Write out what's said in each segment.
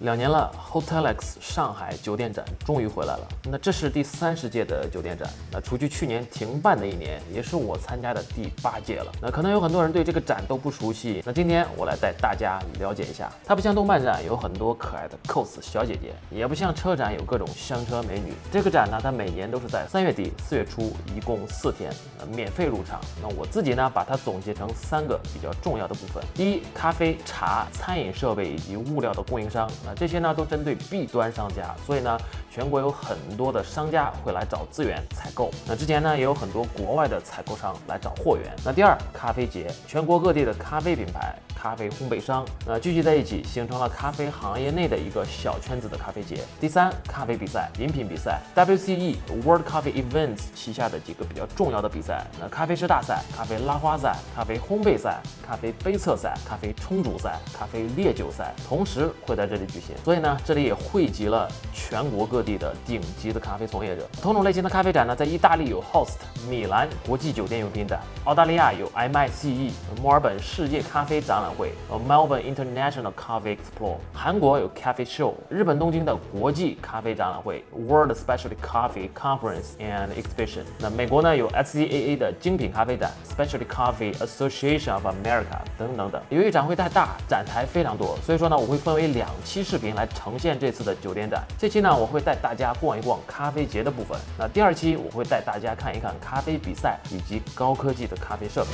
2年了 ，Hotel X 上海酒店展终于回来了。那这是第30届的酒店展，那除去去年停办的一年，也是我参加的第8届了。那可能有很多人对这个展都不熟悉，那今天我来带大家了解一下。它不像动漫展有很多可爱的 cos 小姐姐，也不像车展有各种香车美女。这个展呢，它每年都是在3月底4月初，一共4天，免费入场。那我自己呢，把它总结成3个比较重要的部分：第一，咖啡、茶、餐饮设备以及物料的供应商。 那这些呢都针对 B 端商家，所以呢，全国有很多的商家会来找资源采购。那之前呢，也有很多国外的采购商来找货源。那第二，咖啡节，全国各地的咖啡品牌、咖啡烘焙商，那聚集在一起，形成了咖啡行业内的一个小圈子的咖啡节。第三，咖啡比赛、饮品比赛 ，WCE World Coffee Events 旗下的几个比较重要的比赛，那咖啡师大赛、咖啡拉花赛、咖啡烘焙赛、咖啡杯测赛、咖啡冲煮赛、咖啡烈酒赛，同时会在这里。 所以呢，这里也汇集了全国各地的顶级的咖啡从业者。同种类型的咖啡展呢，在意大利有 Host， 米兰国际酒店用品展，澳大利亚有 MICE， 墨尔本世界咖啡展览会 Melbourne International Coffee Expo， 韩国有 Cafe Show， 日本东京的国际咖啡展览会 World Specialty Coffee Conference and Exhibition。那美国呢有 SCAA 的精品咖啡展 Specialty Coffee Association of America 等等等。由于展会太大，展台非常多，所以说呢，我会分为2期。 视频来呈现这次的酒店展。这期呢，我会带大家逛一逛咖啡节的部分。那第2期我会带大家看一看咖啡比赛以及高科技的咖啡设备。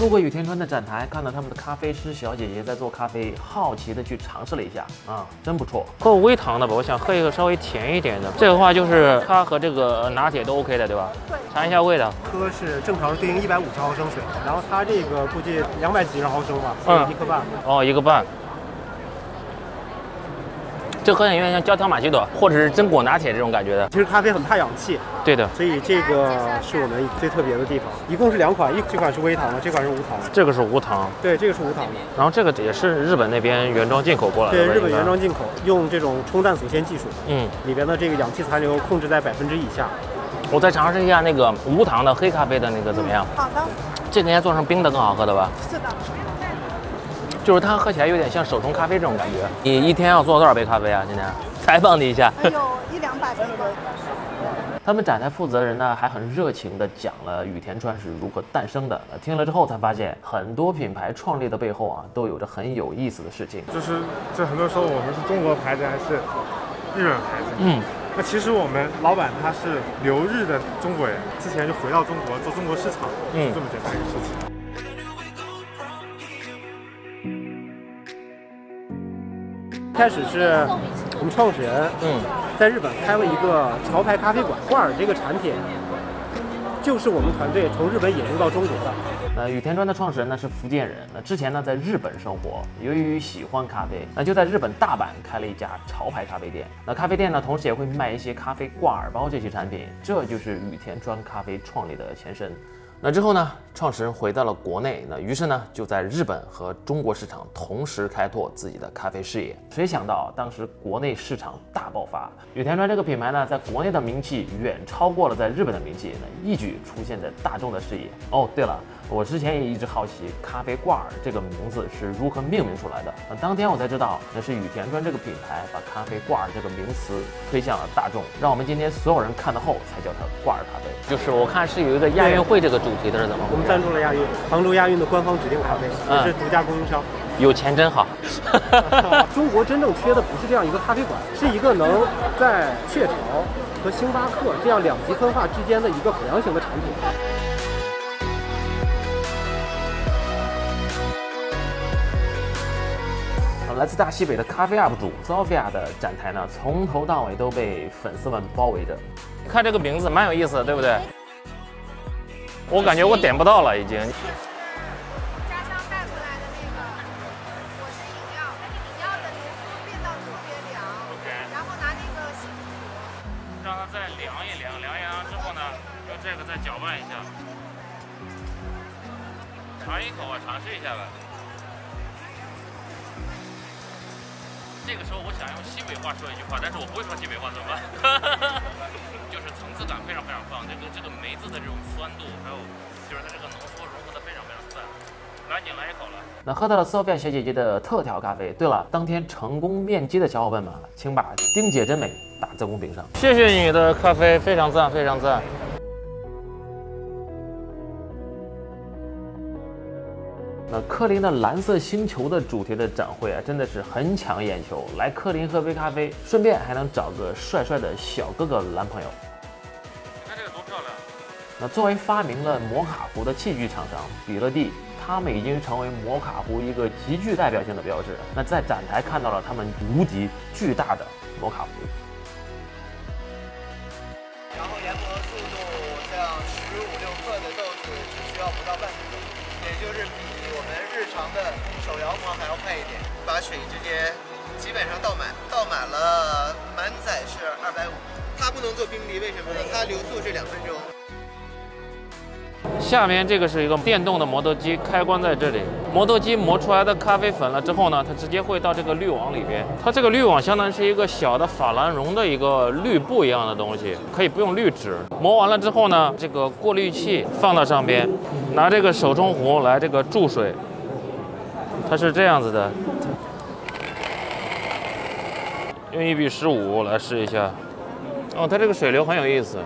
路过雨天川的展台，看到他们的咖啡师小姐姐在做咖啡，好奇的去尝试了一下，真不错。喝无糖的吧，我想喝一个稍微甜一点的。这个话就是它和这个拿铁都 OK 的，对吧？对。尝一下味道。喝是正常是对应150毫升水，然后它这个估计200几十毫升吧，1个半。哦，1个半。这喝起来有点像焦糖玛奇朵，或者是榛果拿铁这种感觉的。其实咖啡很怕氧气。 对的，所以这个是我们最特别的地方。一共是2款，这款是微糖的，这款是无糖的。这个是无糖，对，这个是无糖的。然后这个也是日本那边原装进口过来的。对，日本原装进口，用这种冲淡锁鲜技术，里边的这个氧气残留控制在1%以下。我再尝试一下那个无糖的黑咖啡的那个怎么样？好的。这个应该做成冰的更好喝的吧？是的。就是它喝起来有点像手冲咖啡这种感觉。你一天要做多少杯咖啡啊？今天采访你一下。有100-200杯左右。 他们展台负责人呢，还很热情地讲了羽田川是如何诞生的。听了之后才发现，很多品牌创立的背后啊，都有着很有意思的事情。就是这很多时候我们是中国牌子还是日本牌子？那其实我们老板他是留日的中国人，之前就回到中国做中国市场，这么简单一个事情。 开始是我们创始人，在日本开了一个潮牌咖啡馆，挂耳这个产品就是我们团队从日本引入到中国的。羽田川的创始人呢是福建人，那之前呢在日本生活，由于喜欢咖啡，那就在日本大阪开了一家潮牌咖啡店。那咖啡店呢，同时也会卖一些咖啡挂耳包这些产品，这就是羽田川咖啡创立的前身。 那之后呢，创始人回到了国内，那于是呢就在日本和中国市场同时开拓自己的咖啡事业。谁想到当时国内市场大爆发，羽田川这个品牌呢，在国内的名气远超过了在日本的名气，那一举出现在大众的视野。哦，对了，我之前也一直好奇咖啡挂耳这个名字是如何命名出来的。那当天我才知道，那是羽田川这个品牌把咖啡挂耳这个名词推向了大众，让我们今天所有人看到后才叫它挂耳咖啡。就是我看是有一个亚运会这个主。 你的是怎么？我们赞助了亚运，杭州亚运的官方指定咖啡，也是独家供应商。有钱真好。中国真正缺的不是这样一个咖啡馆，是一个能在雀巢和星巴克这样2级分化之间的一个改良型的产品。 来自大西北的咖啡 UP 主 Sofia 的展台呢，从头到尾都被粉丝们包围着。看这个名字蛮有意思的，对不对？ 我感觉我点不到了，已经。家乡带回来的那个果汁饮料，但是饮料的浓度变到特别凉，然后拿那个吸住，让它再凉一凉，凉一凉之后呢，用这个再搅拌一下。尝一口啊，尝试一下吧。这个时候我想用西北话说一句话，但是我不会说西北话，怎么办？就是层次感非常非常棒，这个梅子的这种酸度，还有就是它这个浓缩融合的非常非常赞。来，你来一口了。那喝到了 Sofia 小姐姐的特调咖啡。对了，当天成功面基的小伙伴们，请把丁姐真美打在公屏上。谢谢你的咖啡，非常赞，非常赞。 那科林的蓝色星球的主题的展会啊，真的是很抢眼球。来科林喝杯咖啡，顺便还能找个帅帅的小哥哥男朋友。你看这个多漂亮！那作为发明了摩卡壶的器具厂商比勒蒂，他们已经成为摩卡壶一个极具代表性的标志。那在展台看到了他们无敌巨大的摩卡壶，然后研磨速度像15、16克的豆子只需要不到半分钟，也就是比 日常的手摇磨还要快一点，把水直接基本上倒满，倒满了满载是250。它不能做冰滴，为什么呢？它流速是2分钟。下面这个是一个电动的磨豆机，开关在这里，磨豆机磨出来的咖啡粉了之后呢，它直接会到这个滤网里边。它这个滤网相当于是一个小的法兰绒的一个滤布一样的东西，可以不用滤纸。磨完了之后呢，这个过滤器放到上边，拿这个手冲壶来这个注水。 它是这样子的，用1:15来试一下。哦，它这个水流很有意思，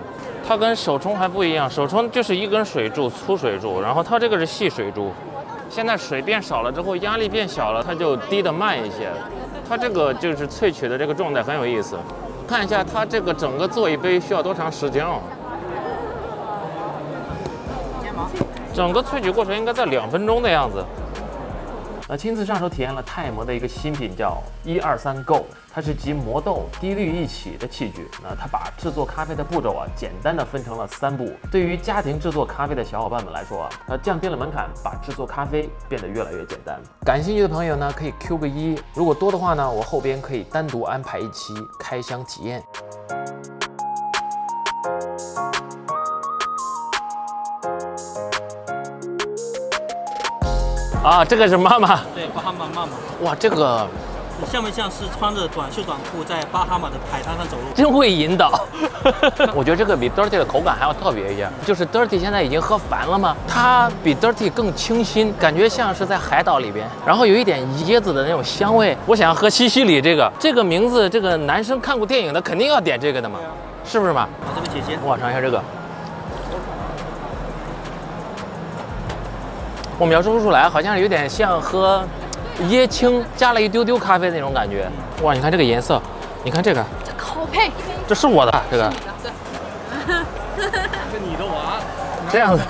它跟手冲还不一样，手冲就是一根水柱，粗水柱，然后它这个是细水柱。现在水变少了之后，压力变小了，它就滴得慢一些。它这个就是萃取的这个状态很有意思。看一下它这个整个做一杯需要多长时间哦？整个萃取过程应该在2分钟的样子。 那亲自上手体验了泰摩的一个新品，叫123Go， 它是集磨豆、滴滤一起的器具。那它把制作咖啡的步骤啊，简单的分成了3步。对于家庭制作咖啡的小伙伴们来说啊，它降低了门槛，把制作咖啡变得越来越简单。感兴趣的朋友呢，可以 Q 个1，如果多的话呢，我后边可以单独安排一期开箱体验。 啊，这个是妈妈，对，巴哈马妈妈。哇，这个你像不像是穿着短袖短裤在巴哈马的海滩上走路？真会引导。我觉得这个比 dirty 的口感还要特别一些，就是 dirty 现在已经喝烦了嘛，它比 dirty 更清新，感觉像是在海岛里边，然后有一点椰子的那种香味。我想要喝西西里这个，这个名字，这个男生看过电影的肯定要点这个的嘛，是不是嘛？我这边姐姐，我尝一下这个。 我描述不出来，好像有点像喝椰青加了一丢丢咖啡那种感觉。哇，你看这个颜色，你看这个，这好配。这是我的，这个。对。这你的娃。这样子。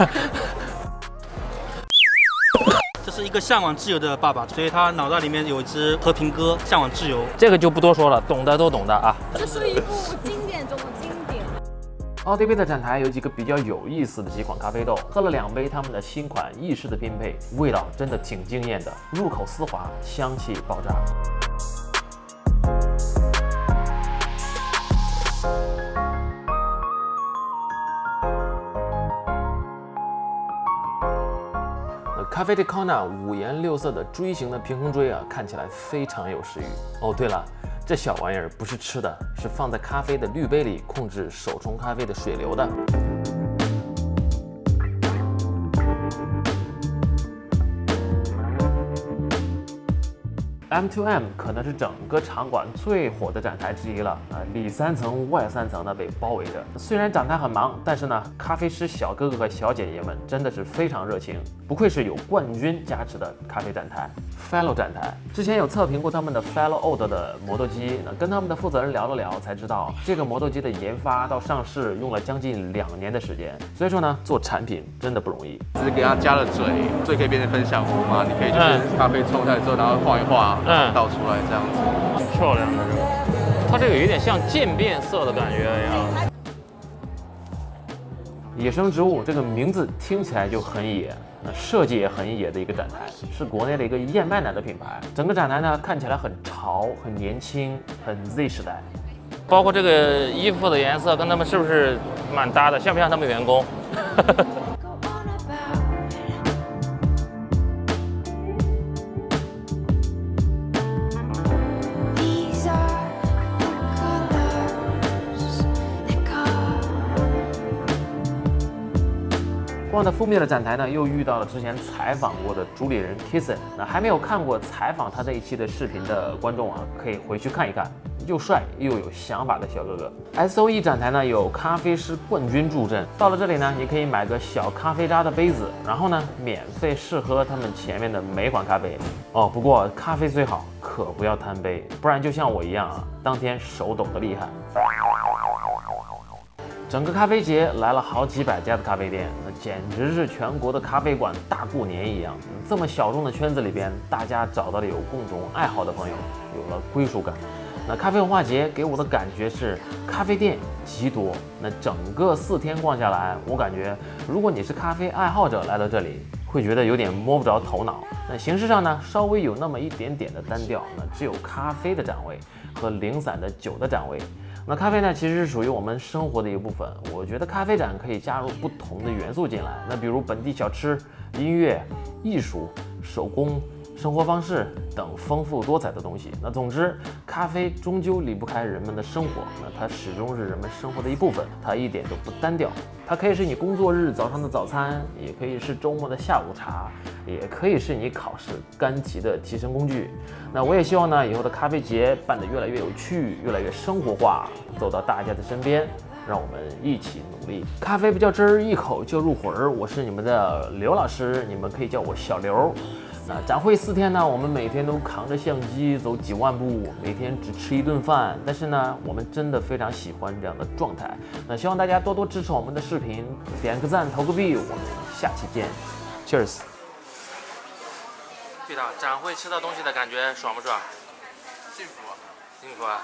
这是一个向往自由的爸爸，所以他脑袋里面有一只和平鸽，向往自由。这个就不多说了，懂的都懂的啊。这是一部经典中的经典。 奥地杯的展台有几个比较有意思的几款咖啡豆，喝了2杯他们的新款意式的拼配，味道真的挺惊艳的，入口丝滑，香气爆炸。那咖啡的 Kona 5颜6色的锥形的凭空锥啊，看起来非常有食欲。哦，对了。 这小玩意儿不是吃的，是放在咖啡的滤杯里控制手冲咖啡的水流的。M2M 可能是整个场馆最火的展台之一了啊，里3层外3层的被包围着。虽然展台很忙，但是呢，咖啡师小哥哥和小姐姐们真的是非常热情，不愧是有冠军加持的咖啡展台。Fellow 展台之前有测评过他们的 Fellow Old 的磨豆机，那跟他们的负责人聊了聊，才知道这个磨豆机的研发到上市用了将近2年的时间。所以说呢，做产品真的不容易。只是给它加了嘴可以变成分享壶嘛，你可以就是咖啡冲下来之后，然后晃一晃。 嗯，倒出来这样子，很漂亮的这个，它这个有点像渐变色的感觉一样。野生植物这个名字听起来就很野，那设计也很野的一个展台，是国内的一个燕麦奶的品牌。整个展台呢看起来很潮、很年轻、很 Z 时代。包括这个衣服的颜色跟他们是不是蛮搭的？像不像他们员工？光在负面的展台呢，又遇到了之前采访过的主理人 Kisson。那还没有看过采访他这一期的视频的观众啊，可以回去看一看。又帅又有想法的小哥哥。SOE 展台呢，有咖啡师冠军助阵。到了这里呢，你可以买个小咖啡渣的杯子，然后呢，免费试喝他们前面的每款咖啡。哦，不过咖啡最好可不要贪杯，不然就像我一样啊，当天手抖的厉害。 整个咖啡节来了好几百家的咖啡店，那简直是全国的咖啡馆大过年一样。这么小众的圈子里边，大家找到了有共同爱好的朋友，有了归属感。那咖啡文化节给我的感觉是咖啡店极多。那整个4天逛下来，我感觉如果你是咖啡爱好者来到这里，会觉得有点摸不着头脑。那形式上呢，稍微有那么一点点的单调。那只有咖啡的展位和零散的酒的展位。 那咖啡呢，其实是属于我们生活的一部分。我觉得咖啡展可以加入不同的元素进来，那比如本地小吃、音乐、艺术、手工、生活方式等丰富多彩的东西。那总之，咖啡终究离不开人们的生活，那它始终是人们生活的一部分，它一点都不单调。它可以是你工作日早上的早餐，也可以是周末的下午茶，也可以是你考试干题的提升工具。那我也希望呢，以后的咖啡节办得越来越有趣，越来越生活化，走到大家的身边，让我们一起努力。咖啡不叫汁儿，一口就入魂儿。我是你们的刘老师，你们可以叫我小刘。那展会4天呢，我们每天都扛着相机走几万步，每天只吃一顿饭。但是呢，我们真的非常喜欢这样的状态。那希望大家多多支持我们的视频，点个赞，投个币。我们下期见 ，Cheers！ 对的，展会吃到东西的感觉爽不爽？幸福，幸福啊！